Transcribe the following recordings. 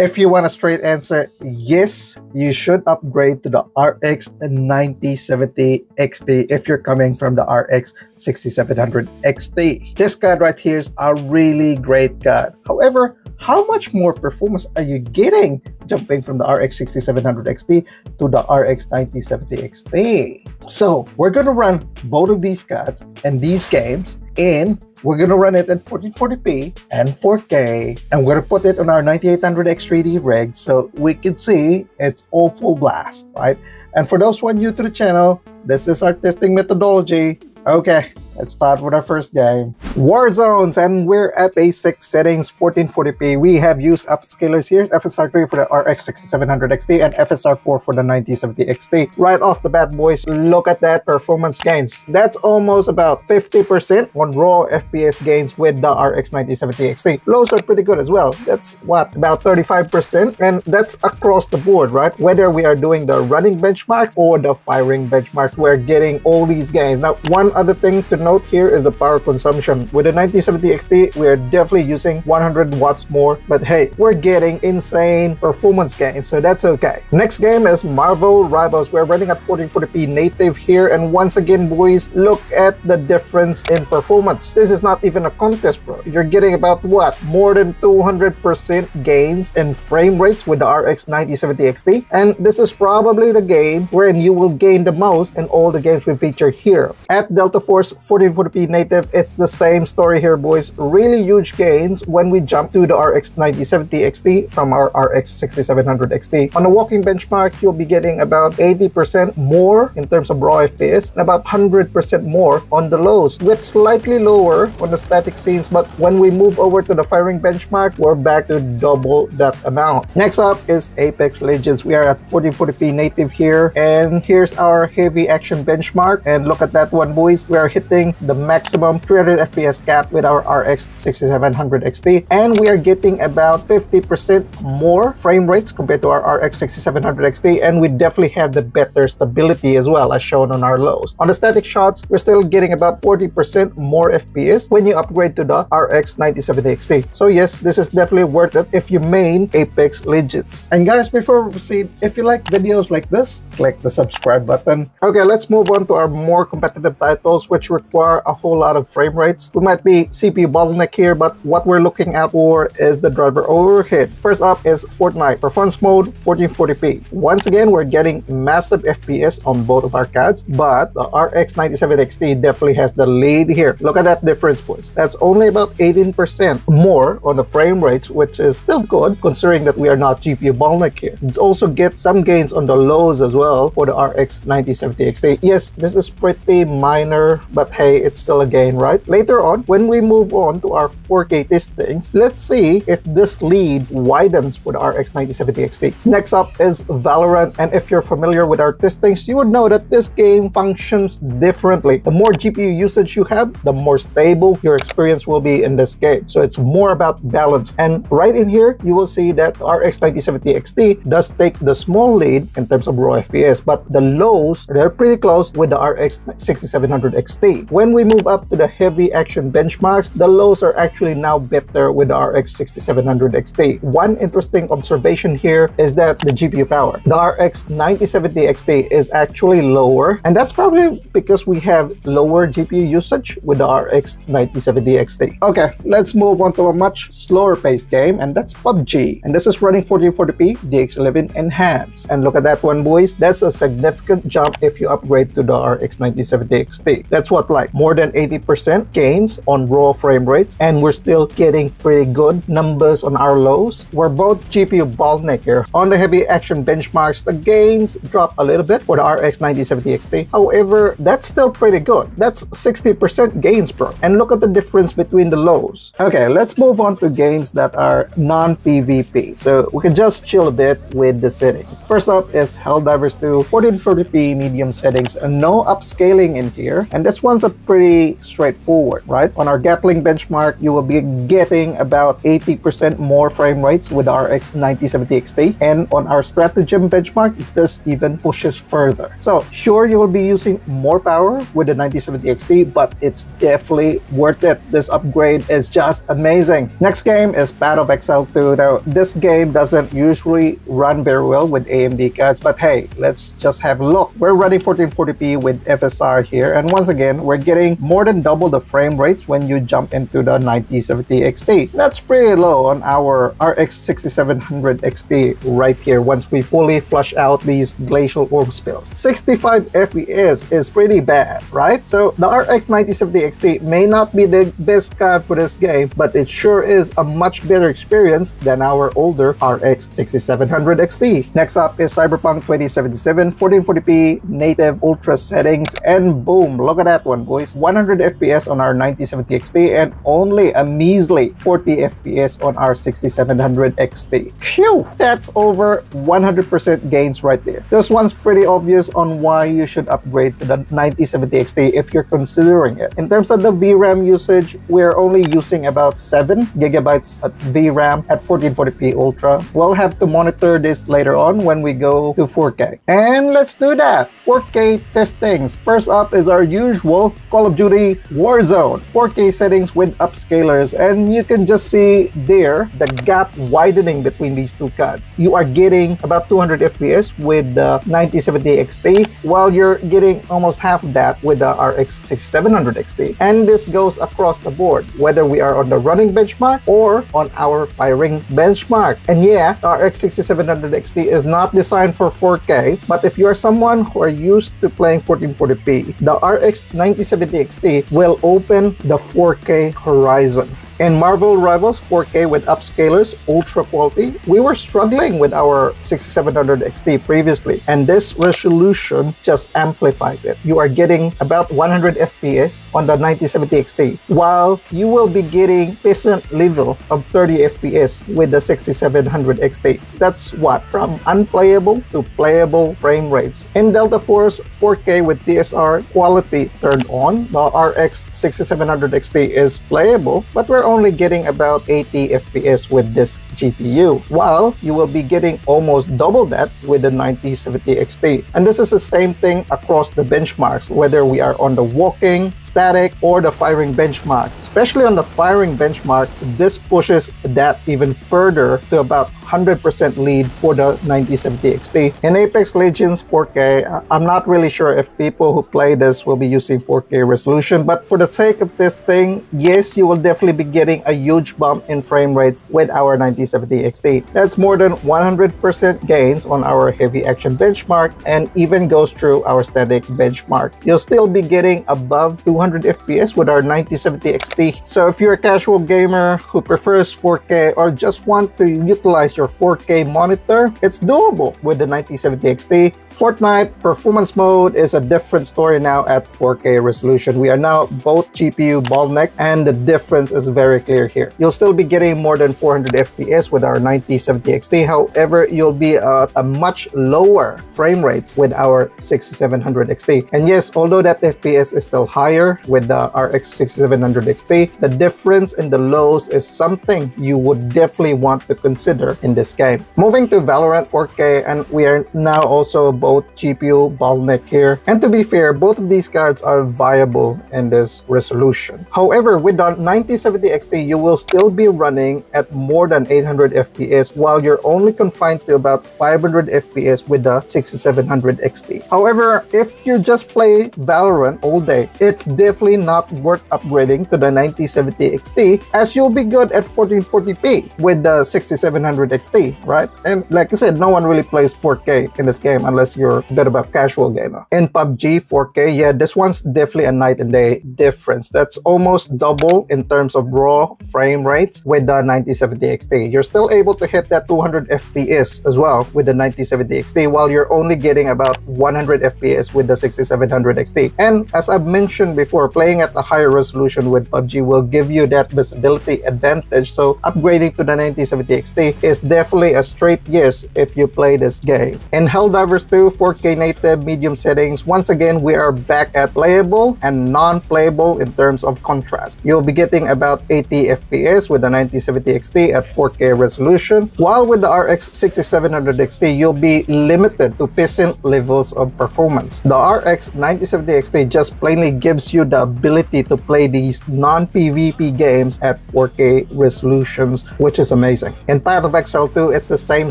If you want a straight answer, yes, you should upgrade to the RX 9070 XT if you're coming from the RX 6700 XT. This card right here is a really great card. However, how much more performance are you getting jumping from the RX 6700 XT to the RX 9070 XT? So we're going to run both of these cards and these games, and we're going to run it at 1440p and 4K, and we're going to put it on our 9800X3D rig so we can see it's all full blast, right? And for those who are new to the channel, this is our testing methodology. Okay, let's start with our first game, Warzone, and we're at basic settings, 1440p. We have used upscalers here, FSR3 for the RX 6700 XT and FSR4 for the 9070 XT. Right off the bat, boys, look at that performance gains. That's almost about 50% on raw FPS gains with the RX 9070 XT. Lows are pretty good as well. That's what, about 35%, and that's across the board, right? Whether we are doing the running benchmark or the firing benchmark, we're getting all these gains. Now, one other thing to note here is the power consumption. With the 9070 XT, we're definitely using 100 watts more, but hey, we're getting insane performance gains, so that's okay. Next game is Marvel Rivals. We're running at 1440p native here, and once again, boys, look at the difference in performance. This is not even a contest, bro. You're getting about what, more than 200% gains in frame rates with the RX 9070 XT, and this is probably the game wherein you will gain the most in all the games we feature here. At Delta Force 1440p native, it's the same story here, boys. Really huge gains when we jump to the RX 9070 XT from our RX 6700 XT. On a walking benchmark, you'll be getting about 80% more in terms of raw FPS and about 100% more on the lows, with slightly lower on the static scenes, but when we move over to the firing benchmark, we're back to double that amount. Next up is Apex Legends. We are at 1440p native here, and here's our heavy action benchmark, and look at that one, boys. We are hitting the maximum 300 FPS cap with our RX 6700 XT, and we are getting about 50% more frame rates compared to our RX 6700 XT, and we definitely have the better stability as well, as shown on our lows. On the static shots, we're still getting about 40% more FPS when you upgrade to the RX 9070 XT. So yes, this is definitely worth it if you main Apex Legends. And guys, before we proceed, if you like videos like this, click the subscribe button. Okay, let's move on to our more competitive titles, which require a whole lot of frame rates. We might be CPU bottleneck here, but what we're looking out for is the driver overhead. First up is Fortnite. Performance mode, 1440p. Once again, we're getting massive FPS on both of our cards, but the RX 9070 XT definitely has the lead here. Look at that difference, boys. That's only about 18% more on the frame rates, which is still good considering that we are not GPU bottleneck here. It's also get some gains on the lows as well for the RX 9070 XT. Yes, this is pretty minor, but hey, it's still a gain, right? Later on, when we move on to our 4K testings, let's see if this lead widens for the RX 9070 XT. Next up is Valorant, and if you're familiar with our testings, you would know that this game functions differently. The more GPU usage you have, the more stable your experience will be in this game. So it's more about balance. And right in here, you will see that RX 9070 XT does take the small lead in terms of raw FPS, but the lows, they're pretty close with the RX 6700 XT. When we move up to the heavy action benchmarks, the lows are actually now better with the RX 6700 XT. One interesting observation here is that the GPU power. The RX 9070 XT is actually lower, and that's probably because we have lower GPU usage with the RX 9070 XT. Okay, let's move on to a much slower paced game, and that's PUBG. And this is running 1440p DX11 Enhanced. And look at that one, boys. That's a significant jump if you upgrade to the RX 9070 XT. That's what, like more than 80% gains on raw frame rates, and we're still getting pretty good numbers on our lows. We're both GPU bottleneck here. On the heavy action benchmarks, the gains drop a little bit for the RX 9070 XT. However, that's still pretty good. That's 60% gains, bro. And look at the difference between the lows. Okay, let's move on to games that are non-PvP, so we can just chill a bit with the settings. First up is Helldivers 2, 1440p medium settings, and no upscaling in here. And that's once also pretty straightforward, right? On our Gatling benchmark, you will be getting about 80% more frame rates with RX 9070 XT. And on our Stratagem benchmark, it just even pushes further. So sure, you will be using more power with the 9070 XT, but it's definitely worth it. This upgrade is just amazing. Next game is Path of Exile 2. Now, this game doesn't usually run very well with AMD cards, but hey, let's just have a look. We're running 1440p with FSR here, and once again, we're getting more than double the frame rates when you jump into the 9070 XT. That's pretty low on our RX 6700 XT right here once we fully flush out these glacial orb spills. 65 FPS is pretty bad, right? So the RX 9070 XT may not be the best card for this game, but it sure is a much better experience than our older RX 6700 XT. Next up is Cyberpunk 2077, 1440p, native ultra settings, and boom, look at that one, boys. 100 FPS on our 9070 XT and only a measly 40 FPS on our 6700 XT. Phew, that's over 100% gains right there. This one's pretty obvious on why you should upgrade to the 9070 XT if you're considering it. In terms of the VRAM usage, we're only using about 7 GB of VRAM at 1440p Ultra. We'll have to monitor this later on when we go to 4K. And let's do that, 4K testings. First up is our usual Call of Duty Warzone, 4K settings with upscalers, and you can just see there the gap widening between these two cards. You are getting about 200 FPS with the 9070 XT, while you're getting almost half that with the RX 6700 XT. And this goes across the board, whether we are on the running benchmark or on our firing benchmark. And yeah, the RX 6700 XT is not designed for 4K, but if you're someone who are used to playing 1440p, the RX 9070 XT will open the 4K horizon. In Marvel Rivals 4K with upscalers, ultra quality, we were struggling with our 6700 XT previously, and this resolution just amplifies it. You are getting about 100 FPS on the 9070 XT, while you will be getting decent level of 30 FPS with the 6700 XT. That's what, from unplayable to playable frame rates. In Delta Force 4K with DSR quality turned on, the RX 6700 XT is playable, but we're only getting about 80 FPS with this GPU, while you will be getting almost double that with the 9070 XT. And this is the same thing across the benchmarks, whether we are on the walking, static, or the firing benchmark. Especially on the firing benchmark, this pushes that even further to about 100% lead for the 9070 XT. In Apex Legends 4K, I'm not really sure if people who play this will be using 4K resolution, but for the sake of this thing, yes, you will definitely be getting a huge bump in frame rates with our 9070 XT. That's more than 100% gains on our heavy action benchmark and even goes through our static benchmark. You'll still be getting above 200 FPS with our 9070 XT. So if you're a casual gamer who prefers 4K or just want to utilize your 4K monitor, it's doable with the 9070 XT. Fortnite performance mode is a different story now at 4K resolution. We are now both GPU bottleneck, and the difference is very clear here. You'll still be getting more than 400 FPS with our 9070 XT. However, you'll be at a much lower frame rates with our 6700 XT. And yes, although that FPS is still higher with the RX 6700 XT, the difference in the lows is something you would definitely want to consider in this game. Moving to Valorant 4K, and we are now also both GPU bottleneck here, and to be fair, both of these cards are viable in this resolution. However, with the 9070 XT, you will still be running at more than 800 FPS, while you're only confined to about 500 FPS with the 6700 XT. However, if you just play Valorant all day, it's definitely not worth upgrading to the 9070 XT, as you'll be good at 1440p with the 6700 XT, right? And like I said, no one really plays 4K in this game unless you're good about casual gamer. In PUBG 4K, yeah, this one's definitely a night and day difference. That's almost double in terms of raw frame rates with the 9070 XT. You're still able to hit that 200 FPS as well with the 9070 XT, while you're only getting about 100 FPS with the 6700 XT. And as I've mentioned before, playing at a higher resolution with PUBG will give you that visibility advantage, so upgrading to the 9070 XT is definitely a straight yes if you play this game. In Helldivers 2, to 4K native medium settings. Once again, we are back at playable and non-playable in terms of contrast. You'll be getting about 80 FPS with the 9070 XT at 4K resolution, while with the RX 6700 XT, you'll be limited to peasant levels of performance. The RX 9070 XT just plainly gives you the ability to play these non-PvP games at 4K resolutions, which is amazing. In Path of Exile 2, it's the same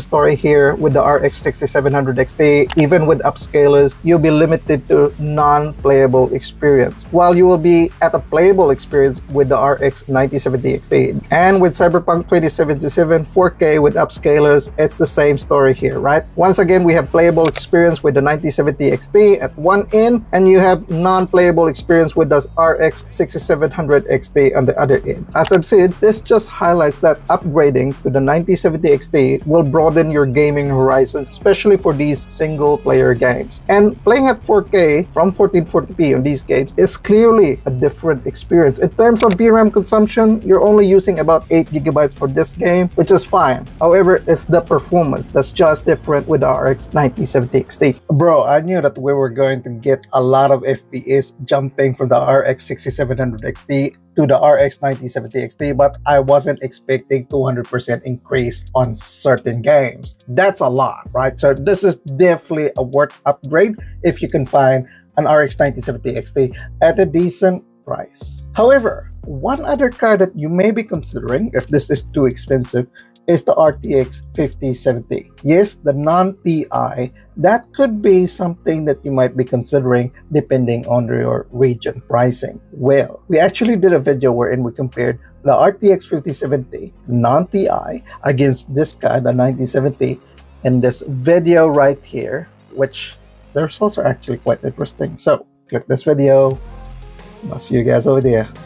story here with the RX 6700 XT. Even with upscalers, you'll be limited to non-playable experience, while you will be at a playable experience with the RX 9070 XT. And with Cyberpunk 2077 4K with upscalers, it's the same story here, right? Once again, we have playable experience with the 9070 XT at one end, and you have non-playable experience with the RX 6700 XT on the other end. As I've said, this just highlights that upgrading to the 9070 XT will broaden your gaming horizons, especially for these single-player games. And playing at 4K from 1440p on these games is clearly a different experience. In terms of VRAM consumption, you're only using about 8 GB for this game, which is fine. However, it's the performance that's just different with the RX 9070 XT. Bro, I knew that we were going to get a lot of FPS jumping from the RX 6700 XT to the RX 9070 XT, but I wasn't expecting 200% increase on certain games. That's a lot, right? So this is definitely a worth upgrade if you can find an RX 9070 XT at a decent price. However, one other card that you may be considering if this is too expensive is the RTX 5070. Yes, the non-TI, that could be something that you might be considering depending on your region pricing. Well, we actually did a video wherein we compared the RTX 5070 non-TI against this card, the 9070, in this video right here, which the results are actually quite interesting. So click this video. I'll see you guys over there.